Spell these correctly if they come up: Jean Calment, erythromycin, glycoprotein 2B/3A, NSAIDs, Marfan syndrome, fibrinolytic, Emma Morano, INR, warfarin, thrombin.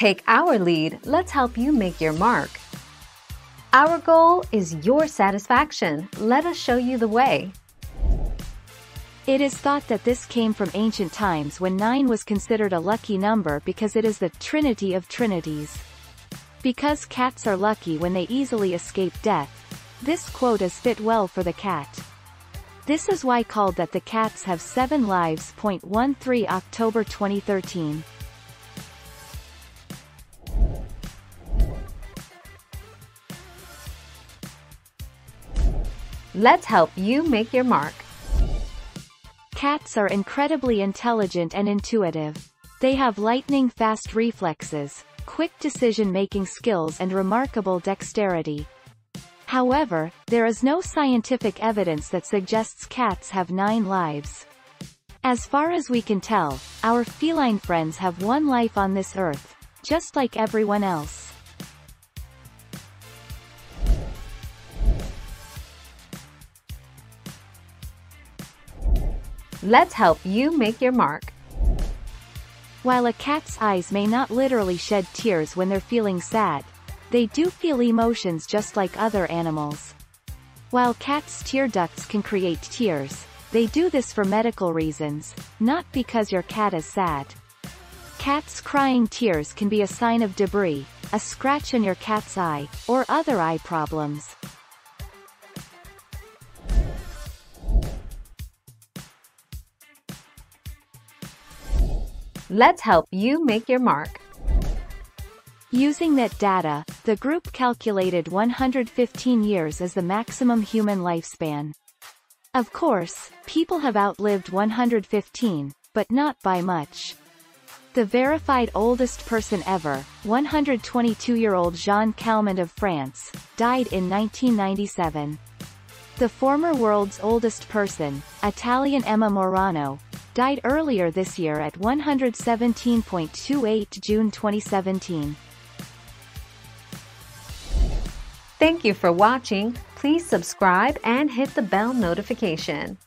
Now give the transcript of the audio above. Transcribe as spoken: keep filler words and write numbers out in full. Take our lead, let's help you make your mark. Our goal is your satisfaction. Let us show you the way. It is thought that this came from ancient times when nine was considered a lucky number because it is the trinity of trinities. Because cats are lucky when they easily escape death, this quote is fit well for the cat. This is why called that the cats have seven lives. thirteen October twenty thirteen. Let's help you make your mark. Cats are incredibly intelligent and intuitive. They have lightning-fast reflexes, quick decision-making skills and remarkable dexterity. However, there is no scientific evidence that suggests cats have nine lives. As far as we can tell, our feline friends have one life on this earth, just like everyone else. Let's help you make your mark. While a cat's eyes may not literally shed tears when they're feeling sad, they do feel emotions just like other animals. While cats' tear ducts can create tears, they do this for medical reasons, not because your cat is sad. Cats crying tears can be a sign of debris, a scratch in your cat's eye, or other eye problems. Let's help you make your mark. Using that data, the group calculated one hundred fifteen years as the maximum human lifespan. Of course, people have outlived one hundred fifteen, but not by much. The verified oldest person ever, one hundred twenty-two-year-old Jean Calment of France, died in nineteen ninety-seven. The former world's oldest person, Italian Emma Morano, died earlier this year at one hundred seventeen point two eight June twenty seventeen. Thank you for watching. Please subscribe and hit the bell notification.